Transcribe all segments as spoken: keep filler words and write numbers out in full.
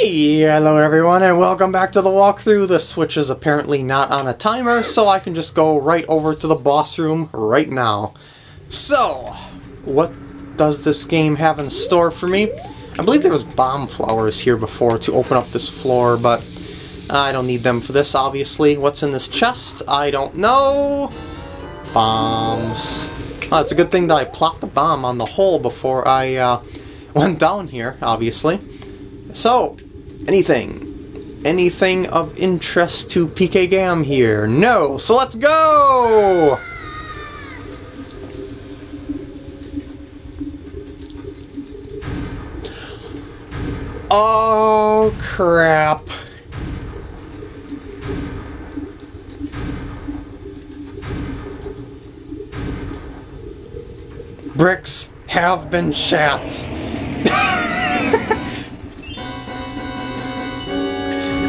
Hey, hello everyone, and welcome back to the walkthrough. The Switch is apparently not on a timer, so I can just go right over to the boss room right now. So, what does this game have in store for me? I believe there was bomb flowers here before to open up this floor, but I don't need them for this, obviously. What's in this chest? I don't know. Bombs. Oh, it's a good thing that I plopped a bomb on the hole before I uh, went down here, obviously. So, anything, anything of interest to P K Gam here? No, so let's go! Oh, crap. Bricks have been shat.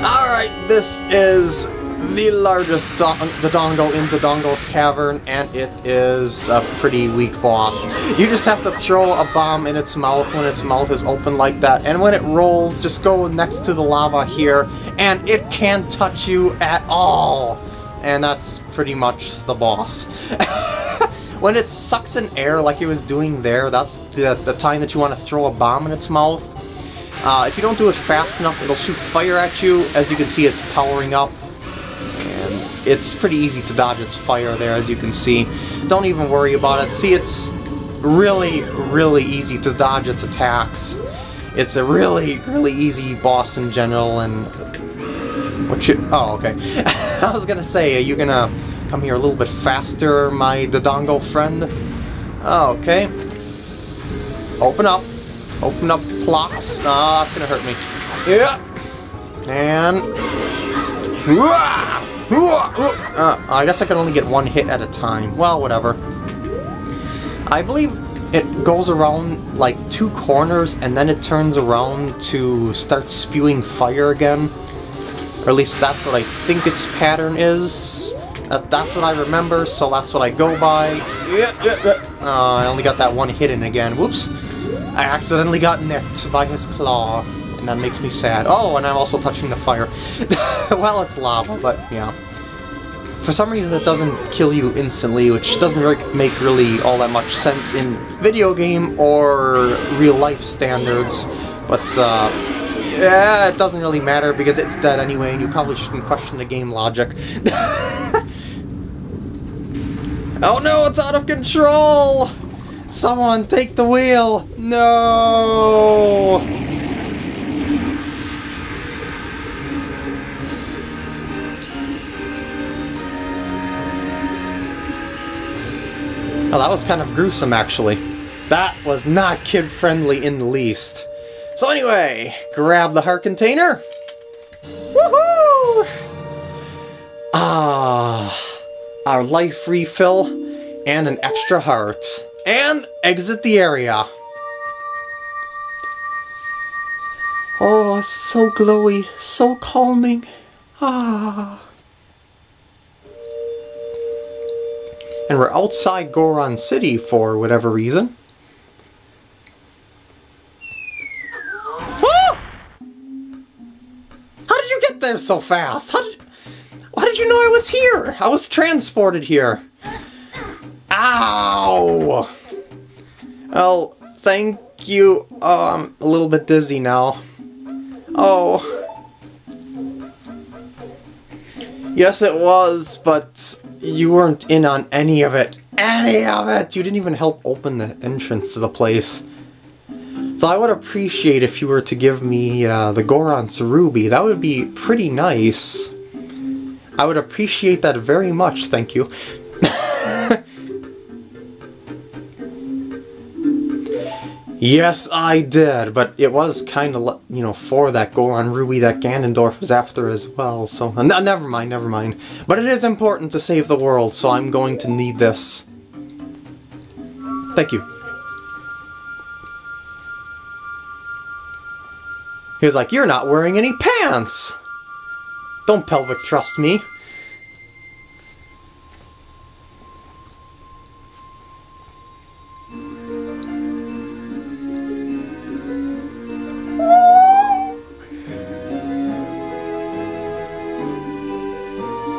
Alright, this is the largest Dodongo in Dodongo's Cavern, and it is a pretty weak boss. You just have to throw a bomb in its mouth when its mouth is open like that, and when it rolls, just go next to the lava here, and it can't touch you at all. And that's pretty much the boss. When it sucks in air like it was doing there, that's the, the time that you want to throw a bomb in its mouth. Uh, if you don't do it fast enough, it'll shoot fire at you. As you can see, it's powering up, and it's pretty easy to dodge its fire there, as you can see. Don't even worry about it. See, it's really, really easy to dodge its attacks. It's a really, really easy boss in general, and... What you... Oh, okay. I was gonna say, are you gonna come here a little bit faster, my Dodongo friend? Oh, okay. Open up. Open up blocks. Ah, oh, that's gonna hurt me. Yeah. And... Uh, I guess I could only get one hit at a time. Well, whatever. I believe it goes around, like, two corners, and then it turns around to start spewing fire again. Or at least that's what I think its pattern is. That, that's what I remember, so that's what I go by. Uh, I only got that one hit in again. Whoops. I accidentally got nicked by his claw, and that makes me sad. Oh, and I'm also touching the fire. Well, it's lava, but, yeah. For some reason, it doesn't kill you instantly, which doesn't really make really all that much sense in video game or real-life standards. But, uh, yeah, it doesn't really matter, because it's dead anyway, and you probably shouldn't question the game logic. Oh no, it's out of control! Someone take the wheel! No! Well, that was kind of gruesome, actually. That was not kid-friendly in the least. So anyway, grab the heart container. Woohoo! Ah, our life refill and an extra heart. And exit the area. Oh, so glowy, so calming. Ah. And we're outside Goron City for whatever reason. Ah! How did you get there so fast? How did, how did you know I was here? I was transported here. Ow! Well, thank you. Oh, I'm a little bit dizzy now. Oh. Yes, it was, but you weren't in on any of it. Any of it! You didn't even help open the entrance to the place. Though I would appreciate if you were to give me uh, the Goron's Ruby. That would be pretty nice. I would appreciate that very much, thank you. Yes, I did, but it was kind of, you know, for that Goron Ruby that Ganondorf was after as well, so... No, never mind, never mind. But it is important to save the world, so I'm going to need this. Thank you. He was like, you're not wearing any pants! Don't pelvic thrust me.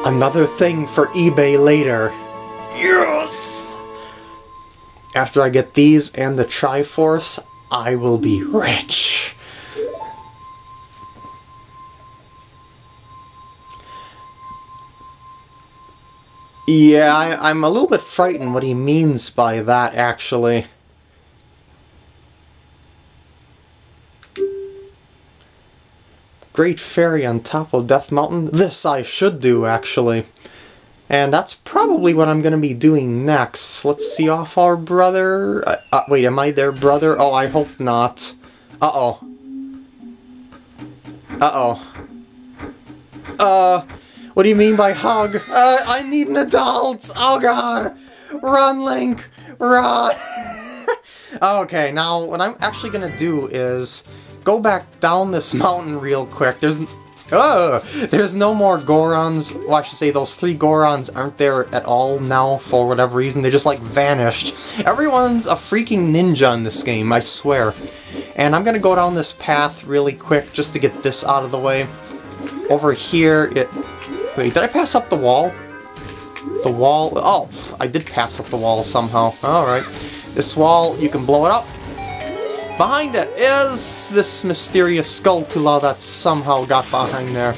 Another thing for eBay later. Yes! After I get these and the Triforce, I will be rich. Yeah, I, I'm a little bit frightened what he means by that, actually. Great Fairy on top of Death Mountain. This I should do, actually. And that's probably what I'm going to be doing next. Let's see off our brother. Uh, uh, wait, am I their brother? Oh, I hope not. Uh-oh. Uh-oh. Uh, what do you mean by hug? Uh, I need an adult! Oh, God! Run, Link! Run! Okay, now what I'm actually going to do is go back down this mountain real quick. There's... Ugh! There's no more Gorons. Well, I should say those three Gorons aren't there at all now for whatever reason. They just, like, vanished. Everyone's a freaking ninja in this game, I swear. And I'm gonna go down this path really quick just to get this out of the way. Over here, it... Wait, did I pass up the wall? The wall... Oh, I did pass up the wall somehow. Alright. This wall, you can blow it up. Behind it is this mysterious Skulltula that somehow got behind there.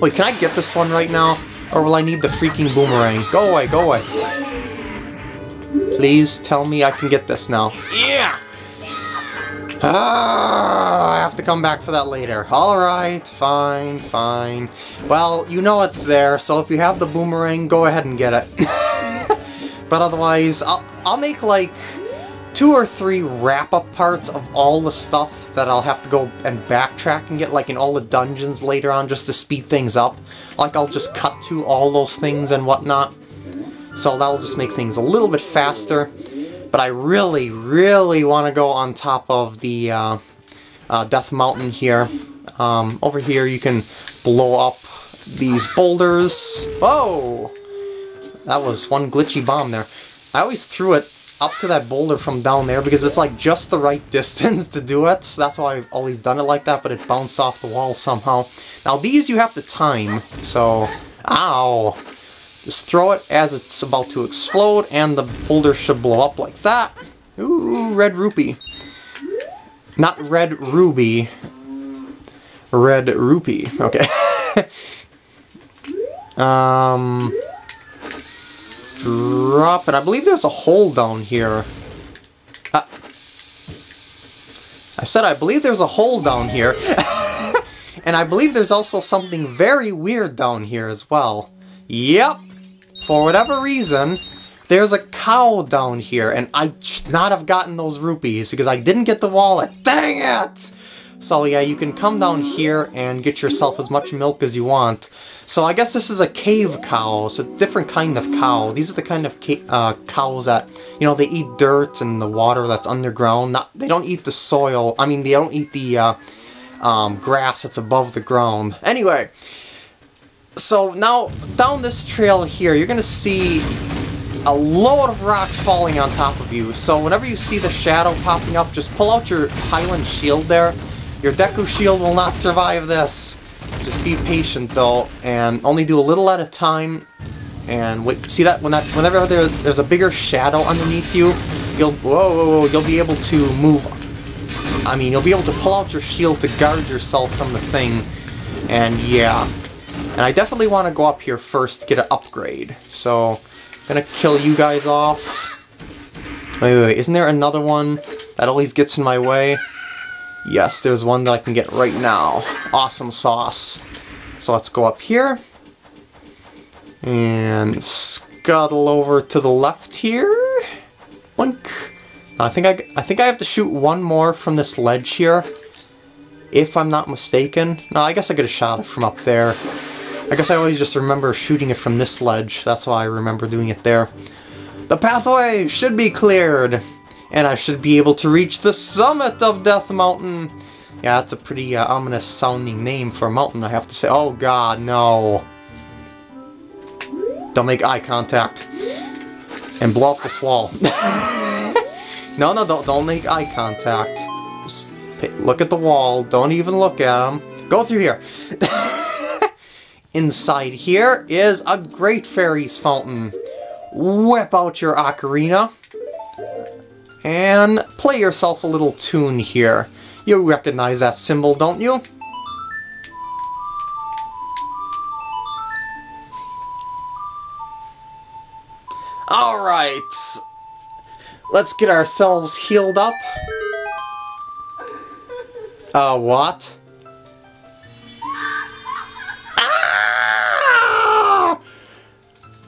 Wait, can I get this one right now? Or will I need the freaking boomerang? Go away, go away. Please tell me I can get this now. Yeah! Ah, I have to come back for that later. Alright, fine, fine. Well, you know it's there, so if you have the boomerang, go ahead and get it. But otherwise, I'll, I'll make like... two or three wrap-up parts of all the stuff that I'll have to go and backtrack and get, like in all the dungeons later on, just to speed things up. Like, I'll just cut to all those things and whatnot. So that'll just make things a little bit faster. But I really, really want to go on top of the uh, uh, Death Mountain here. Um, over here you can blow up these boulders. Whoa! That was one glitchy bomb there. I always threw it up to that boulder from down there because it's like just the right distance to do it. So that's why I've always done it like that, but it bounced off the wall somehow. Now these you have to time, so... Ow! Just throw it as it's about to explode and the boulder should blow up like that. Ooh, red rupee. Not red ruby. Red rupee. Okay. um... Drop it. I believe there's a hole down here. Uh, I said I believe there's a hole down here. And I believe there's also something very weird down here as well. Yep. For whatever reason, there's a cow down here. And I should not have gotten those rupees because I didn't get the wallet. Dang it! So yeah, you can come down here and get yourself as much milk as you want. So I guess this is a cave cow. It's a different kind of cow. These are the kind of uh, cows that, you know, they eat dirt and the water that's underground. Not, they don't eat the soil. I mean, they don't eat the uh, um, grass that's above the ground. Anyway, so now down this trail here, you're going to see a load of rocks falling on top of you. So whenever you see the shadow popping up, just pull out your Highland shield there. Your Deku Shield will not survive this. Just be patient though, and only do a little at a time. And wait, see that when that whenever there, there's a bigger shadow underneath you, you'll whoa, whoa, whoa you'll be able to move. I mean, you'll be able to pull out your shield to guard yourself from the thing. And yeah, and I definitely want to go up here first to get an upgrade. So I'm gonna kill you guys off. Wait, wait, wait. Isn't there another one that always gets in my way? Yes, there's one that I can get right now. Awesome sauce. So let's go up here. And scuttle over to the left here. Boink. I think I, I think I have to shoot one more from this ledge here. If I'm not mistaken. No, I guess I could have shot it from up there. I guess I always just remember shooting it from this ledge. That's why I remember doing it there. The pathway should be cleared. And I should be able to reach the summit of Death Mountain. Yeah, that's a pretty uh, ominous sounding name for a mountain, I have to say. Oh God, no. Don't make eye contact. And blow up this wall. no, no, don't, don't make eye contact. Just look at the wall. Don't even look at them. Go through here. Inside here is a Great Fairy's Fountain. Whip out your ocarina and play yourself a little tune here. You recognize that symbol, don't you? Alright, let's get ourselves healed up. Uh, what?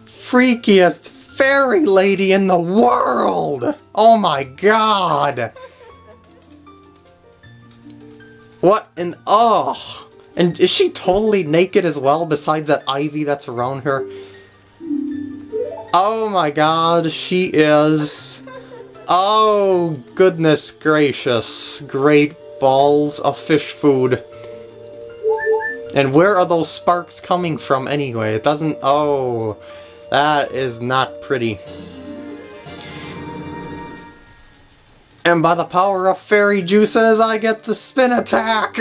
Freakiest fairy lady in the world! Oh my god! What an... oh! And is she totally naked as well, besides that ivy that's around her? Oh my god, she is... oh, goodness gracious. Great balls of fish food. And where are those sparks coming from anyway? It doesn't... oh... that is not pretty. And by the power of fairy juices, I get the spin attack!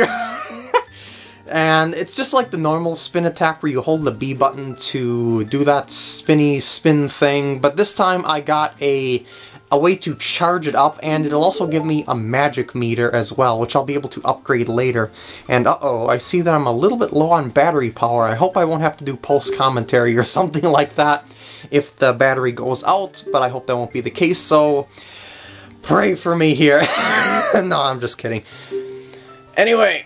And it's just like the normal spin attack where you hold the B button to do that spinny spin thing, but this time I got a, a way to charge it up, and it'll also give me a magic meter as well, which I'll be able to upgrade later. And uh-oh, I see that I'm a little bit low on battery power. I hope I won't have to do pulse commentary or something like that if the battery goes out, but I hope that won't be the case, so pray for me here. No, I'm just kidding. Anyway,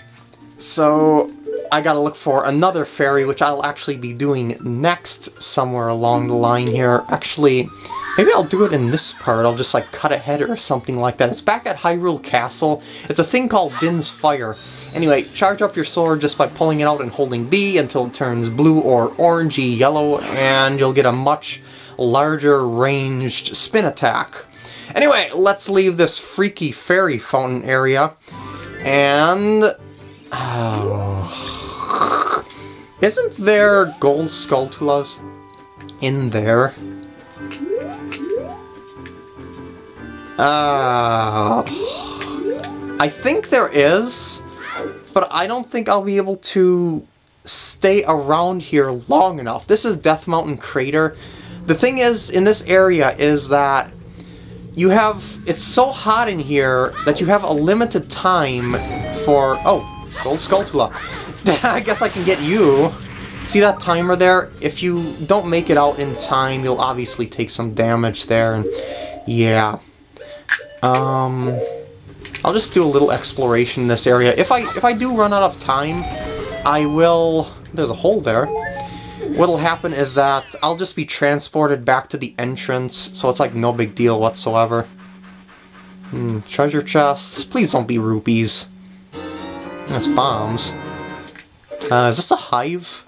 so I gotta look for another fairy, which I'll actually be doing next somewhere along the line here. Actually, maybe I'll do it in this part. I'll just like cut ahead or something like that. It's back at Hyrule Castle. It's a thing called Din's Fire. Anyway, charge up your sword just by pulling it out and holding B until it turns blue or orangey yellow, and you'll get a much larger ranged spin attack. Anyway, let's leave this freaky fairy fountain area, and... oh. Isn't there gold skulltulas in there? Uh, I think there is, but I don't think I'll be able to stay around here long enough. This is Death Mountain Crater. The thing is, in this area, is that you have... it's so hot in here that you have a limited time for... oh. Gold Skulltula. I guess I can get you. See that timer there? If you don't make it out in time, you'll obviously take some damage there. And yeah. Um, I'll just do a little exploration in this area. If I if I do run out of time, I will... there's a hole there. What'll happen is that I'll just be transported back to the entrance, so it's like no big deal whatsoever. Hmm, treasure chests. Please don't be rupees. That's bombs. Uh, is this a hive?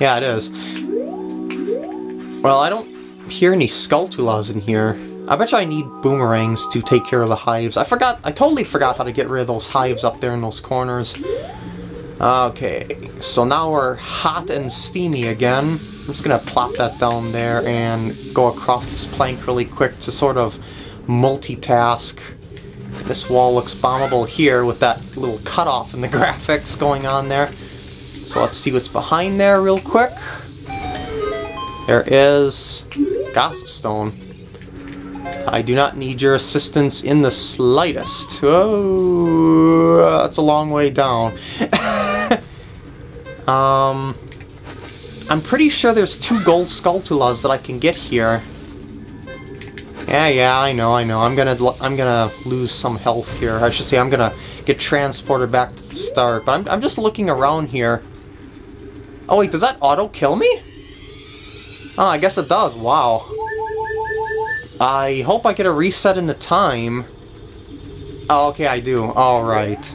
Yeah, it is. Well, I don't hear any skulltulas in here. I bet you I need boomerangs to take care of the hives. I forgot, I totally forgot how to get rid of those hives up there in those corners. Okay, so now we're hot and steamy again. I'm just gonna plop that down there and go across this plank really quick to sort of multitask. This wall looks bombable here with that little cutoff in the graphics going on there. So let's see what's behind there real quick. There is Gossip Stone. I do not need your assistance in the slightest. Oh, that's a long way down. um, I'm pretty sure there's two gold skulltulas that I can get here. Yeah, yeah, I know, I know. I'm gonna, I'm gonna lose some health here. I should say I'm gonna get transported back to the start. But I'm, I'm just looking around here. Oh wait, does that auto kill me? Oh, I guess it does. Wow. I hope I get a reset in the time. Oh, okay, I do. All right.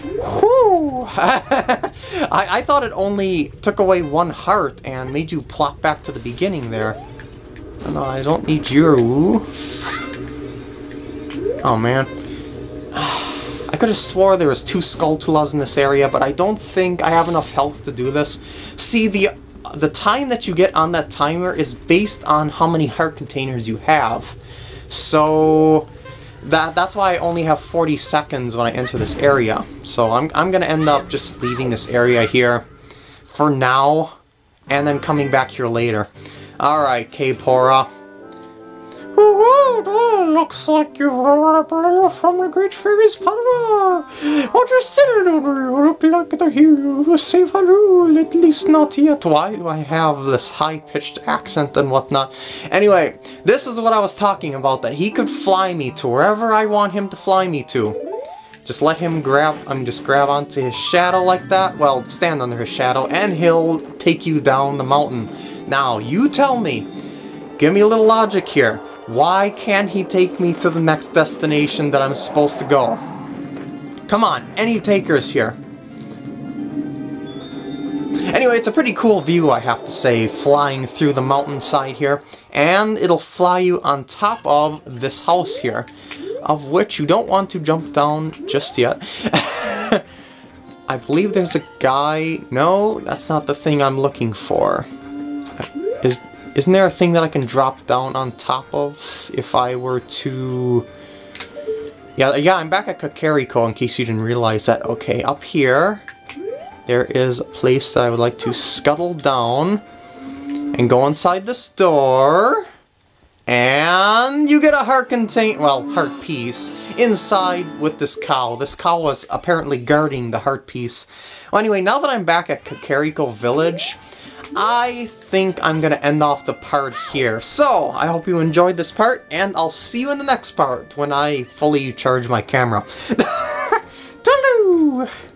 Whew. I, I thought it only took away one heart and made you plop back to the beginning there. No, I don't need you. Oh man. I could have swore there was two skulltulas in this area, but I don't think I have enough health to do this. See, the the time that you get on that timer is based on how many heart containers you have. So That, that's why I only have forty seconds when I enter this area. So I'm, I'm going to end up just leaving this area here for now, and then coming back here later. Alright, Kaepora. Well, looks like you've arrived from the Great Fairies Panama. What you still don't look like the hero of a safe Hyrule, at least not yet. Why do I have this high-pitched accent and whatnot? Anyway, this is what I was talking about, that he could fly me to wherever I want him to fly me to. Just let him grab, I mean, just grab onto his shadow like that, well, stand under his shadow, and he'll take you down the mountain. Now, you tell me, give me a little logic here. Why can't he take me to the next destination that I'm supposed to go? Come on, any takers here? Anyway, it's a pretty cool view, I have to say, flying through the mountainside here. And it'll fly you on top of this house here, of which you don't want to jump down just yet. I believe there's a guy... No, that's not the thing I'm looking for. Is... Isn't there a thing that I can drop down on top of if I were to... Yeah, yeah, I'm back at Kakariko in case you didn't realize that. Okay, up here, there is a place that I would like to scuttle down and go inside this door. And you get a heart contain... well, heart piece inside with this cow. This cow was apparently guarding the heart piece. Well, anyway, now that I'm back at Kakariko Village, I think I'm going to end off the part here. So, I hope you enjoyed this part, and I'll see you in the next part when I fully charge my camera. Toodaloo!